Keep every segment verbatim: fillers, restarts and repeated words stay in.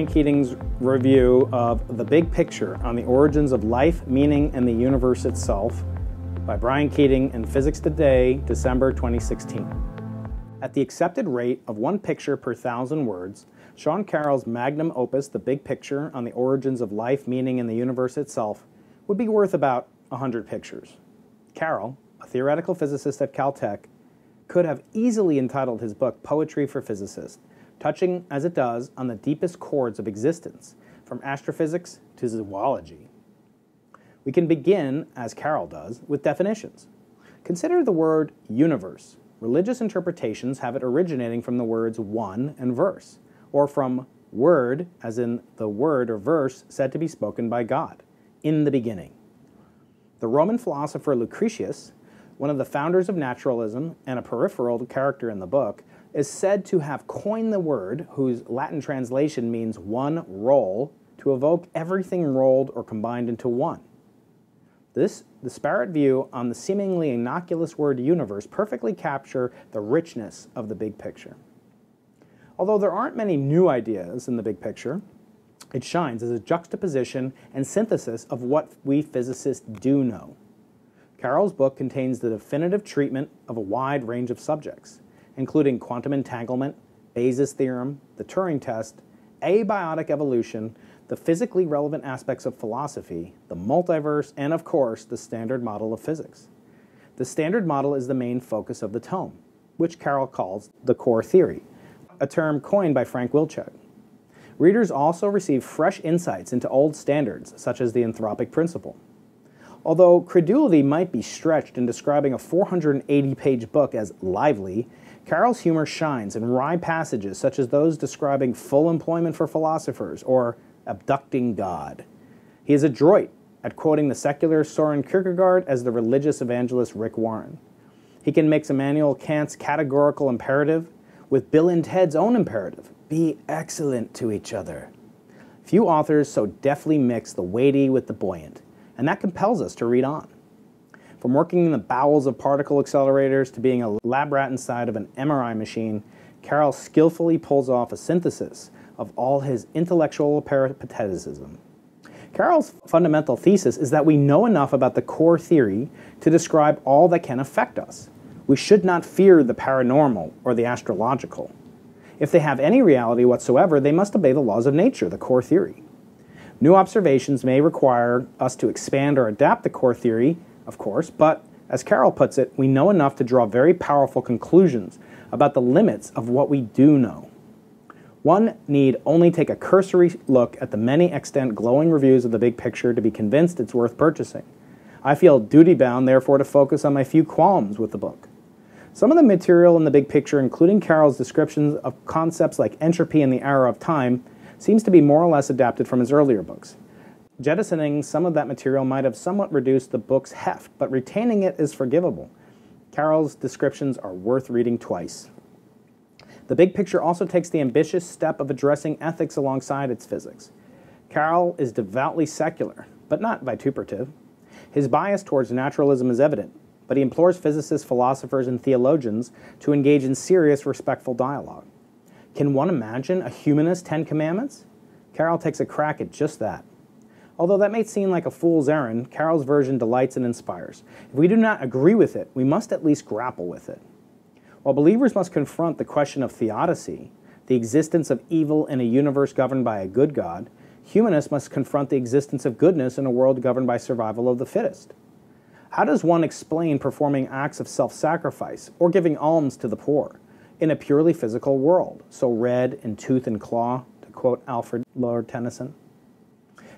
Brian Keating's review of The Big Picture on the Origins of Life, Meaning, and the Universe Itself by Brian Keating in Physics Today, December twenty sixteen. At the accepted rate of one picture per thousand words, Sean Carroll's magnum opus, The Big Picture on the Origins of Life, Meaning, and the Universe Itself, would be worth about one hundred pictures. Carroll, a theoretical physicist at Caltech, could have easily entitled his book Poetry for Physicists, touching, as it does, on the deepest chords of existence, from astrophysics to zoology. We can begin, as Carroll does, with definitions. Consider the word universe. Religious interpretations have it originating from the words one and verse, or from word, as in the word or verse said to be spoken by God, in the beginning. The Roman philosopher Lucretius, one of the founders of naturalism and a peripheral character in the book, is said to have coined the word, whose Latin translation means one roll, to evoke everything rolled or combined into one. This disparate view on the seemingly innocuous word universe perfectly captures the richness of the big picture. Although there aren't many new ideas in the big picture, it shines as a juxtaposition and synthesis of what we physicists do know. Carroll's book contains the definitive treatment of a wide range of subjects, including quantum entanglement, Bayes' theorem, the Turing test, abiotic evolution, the physically relevant aspects of philosophy, the multiverse, and of course, the standard model of physics. The standard model is the main focus of the tome, which Carroll calls the core theory, a term coined by Frank Wilczek. Readers also receive fresh insights into old standards, such as the Anthropic Principle. Although credulity might be stretched in describing a four hundred eighty page book as lively, Carroll's humor shines in wry passages such as those describing full employment for philosophers or abducting God. He is adroit at quoting the secular Søren Kierkegaard as the religious evangelist Rick Warren. He can mix Immanuel Kant's categorical imperative with Bill and Ted's own imperative, be excellent to each other. Few authors so deftly mix the weighty with the buoyant, and that compels us to read on. From working in the bowels of particle accelerators to being a lab rat inside of an M R I machine, Carroll skillfully pulls off a synthesis of all his intellectual peripateticism. Carroll's fundamental thesis is that we know enough about the core theory to describe all that can affect us. We should not fear the paranormal or the astrological. If they have any reality whatsoever, they must obey the laws of nature, the core theory. New observations may require us to expand or adapt the core theory, of course, but, as Carroll puts it, we know enough to draw very powerful conclusions about the limits of what we do know. One need only take a cursory look at the many extant glowing reviews of the big picture to be convinced it's worth purchasing. I feel duty-bound, therefore, to focus on my few qualms with the book. Some of the material in the big picture, including Carroll's descriptions of concepts like entropy and the arrow of time, seems to be more or less adapted from his earlier books. Jettisoning some of that material might have somewhat reduced the book's heft, but retaining it is forgivable. Carroll's descriptions are worth reading twice. The big picture also takes the ambitious step of addressing ethics alongside its physics. Carroll is devoutly secular, but not vituperative. His bias towards naturalism is evident, but he implores physicists, philosophers, and theologians to engage in serious, respectful dialogue. Can one imagine a humanist Ten Commandments? Carroll takes a crack at just that. Although that may seem like a fool's errand, Carroll's version delights and inspires. If we do not agree with it, we must at least grapple with it. While believers must confront the question of theodicy, the existence of evil in a universe governed by a good God, humanists must confront the existence of goodness in a world governed by survival of the fittest. How does one explain performing acts of self-sacrifice or giving alms to the poor in a purely physical world, so red in tooth and claw, to quote Alfred Lord Tennyson?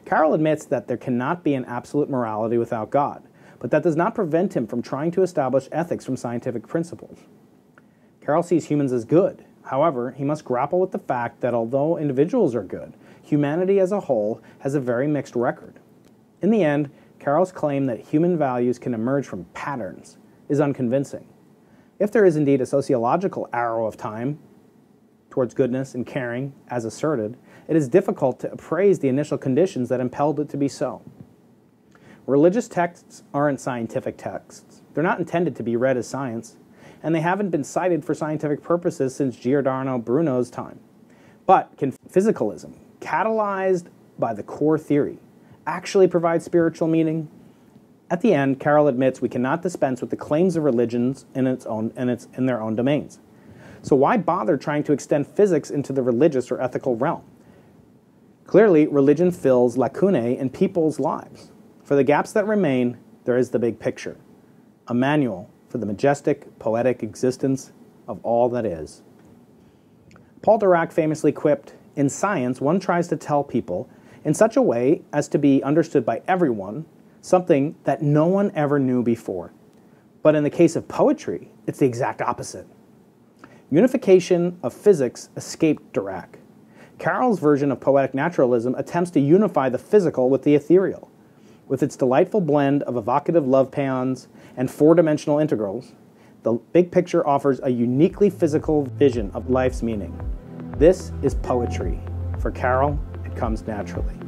Carroll admits that there cannot be an absolute morality without God, but that does not prevent him from trying to establish ethics from scientific principles. Carroll sees humans as good. However, he must grapple with the fact that although individuals are good, humanity as a whole has a very mixed record. In the end, Carroll's claim that human values can emerge from patterns is unconvincing. If there is indeed a sociological arrow of time towards goodness and caring, as asserted, it is difficult to appraise the initial conditions that impelled it to be so. Religious texts aren't scientific texts. They're not intended to be read as science, and they haven't been cited for scientific purposes since Giordano Bruno's time. But can physicalism, catalyzed by the core theory, actually provide spiritual meaning? At the end, Carroll admits we cannot dispense with the claims of religions in, its own, in, its, in their own domains. So why bother trying to extend physics into the religious or ethical realm? Clearly, religion fills lacunae in people's lives. For the gaps that remain, there is the big picture, a manual for the majestic, poetic existence of all that is. Paul Dirac famously quipped, "In science, one tries to tell people in such a way as to be understood by everyone, something that no one ever knew before. But in the case of poetry, it's the exact opposite." Unification of physics escaped Dirac. Carroll's version of poetic naturalism attempts to unify the physical with the ethereal. With its delightful blend of evocative love paeans and four-dimensional integrals, the big picture offers a uniquely physical vision of life's meaning. This is poetry. For Carroll, it comes naturally.